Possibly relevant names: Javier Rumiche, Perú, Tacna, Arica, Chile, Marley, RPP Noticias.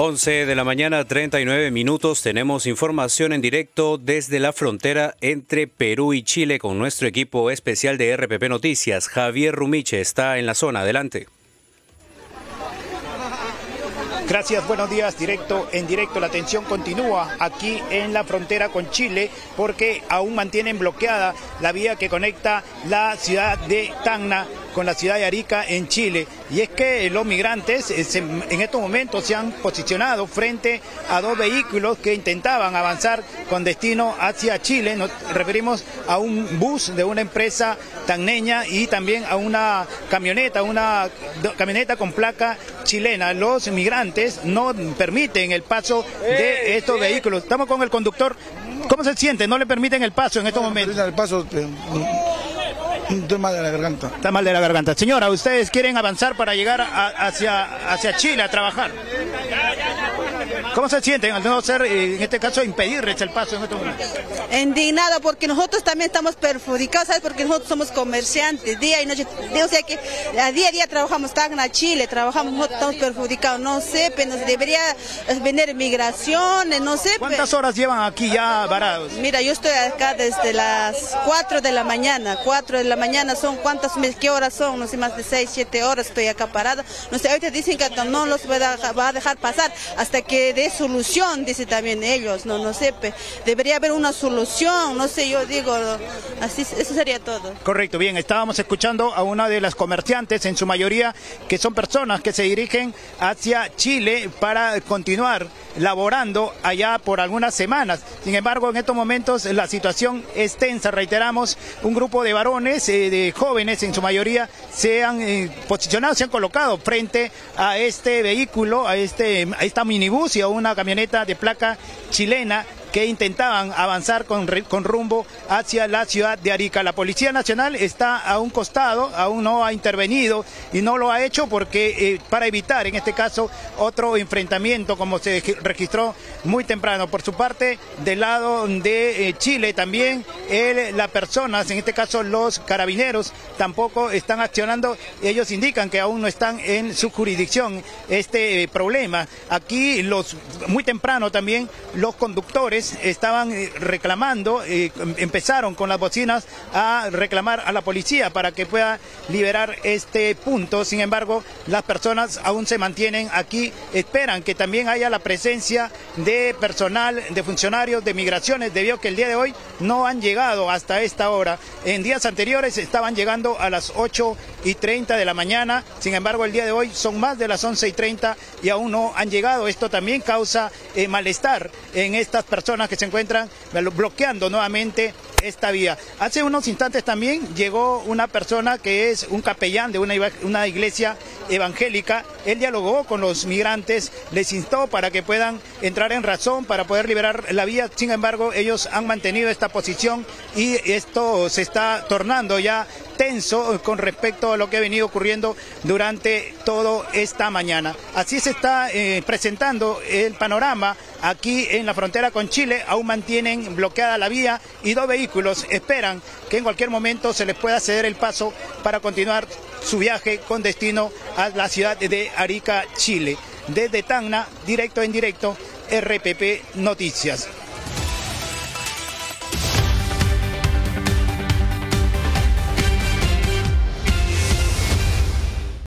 11 de la mañana, 39 minutos. Tenemos información en directo desde la frontera entre Perú y Chile con nuestro equipo especial de RPP Noticias. Javier Rumiche está en la zona. Adelante. Gracias, buenos días. En directo, la atención continúa aquí en la frontera con Chile porque aún mantienen bloqueada la vía que conecta la ciudad de Tacna con la ciudad de Arica en Chile. Y es que los migrantes en estos momentos se han posicionado frente a dos vehículos que intentaban avanzar con destino hacia Chile. Nos referimos a un bus de una empresa tacneña y también a una camioneta con placa chilena. Los migrantes no permiten el paso de estos vehículos. Estamos con el conductor. ¿Cómo se siente? ¿No le permiten el paso en estos momentos? No, el paso. Estoy mal de la garganta. Está mal de la garganta. Señora, ¿ustedes quieren avanzar para llegar hacia Chile a trabajar? ¿Cómo se sienten al no ser, en este caso, impedirles el paso en estos momentos? Indignado, porque nosotros también estamos perjudicados, ¿sabes? Porque nosotros somos comerciantes, día y noche. O sea que día a día trabajamos, Tacna, Chile, trabajamos, nosotros estamos perjudicados. No sé, pero nos debería venir migraciones, no sé. ¿Cuántas horas llevan aquí ya varados? Mira, yo estoy acá desde las 4 de la mañana. 4 de la mañana son, ¿cuántas, qué horas son? No sé, más de 6, 7 horas estoy acá parada. No sé, ahorita dicen que no los va a dejar pasar hasta que de solución, dice también ellos, no sé, debería haber una solución, no sé, yo digo, así, eso sería todo. Correcto, bien, estábamos escuchando a una de las comerciantes, en su mayoría, que son personas que se dirigen hacia Chile para continuar laborando allá por algunas semanas. Sin embargo, en estos momentos la situación es tensa, reiteramos, un grupo de varones, de jóvenes en su mayoría, se han posicionado, se han colocado frente a este vehículo, a esta minibús y a una camioneta de placa chilena que intentaban avanzar con rumbo hacia la ciudad de Arica. La Policía Nacional está a un costado, aún no ha intervenido y no lo ha hecho porque para evitar, en este caso, otro enfrentamiento como se registró muy temprano. Por su parte, del lado de Chile también, las personas, en este caso los carabineros, tampoco están accionando. Ellos indican que aún no están en su jurisdicción este problema. Aquí, muy temprano también, los conductores estaban reclamando, empezaron con las bocinas a reclamar a la policía para que pueda liberar este punto. Sin embargo, las personas aún se mantienen aquí, esperan que también haya la presencia de personal, de funcionarios, de migraciones, debido a que el día de hoy no han llegado hasta esta hora. En días anteriores estaban llegando a las 8:30 de la mañana, sin embargo el día de hoy son más de las 11:30 y aún no han llegado. Esto también causa malestar en estas personas que se encuentran bloqueando nuevamente esta vía. Hace unos instantes también llegó una persona que es un capellán de una iglesia evangélica. Él dialogó con los migrantes, les instó para que puedan entrar en razón, para poder liberar la vía. Sin embargo, ellos han mantenido esta posición y esto se está tornando ya tenso con respecto a lo que ha venido ocurriendo durante toda esta mañana. Así se está presentando el panorama aquí en la frontera con Chile. Aún mantienen bloqueada la vía y dos vehículos esperan que en cualquier momento se les pueda ceder el paso para continuar su viaje con destino a la ciudad de Arica, Chile. Desde Tacna, directo en directo, RPP Noticias.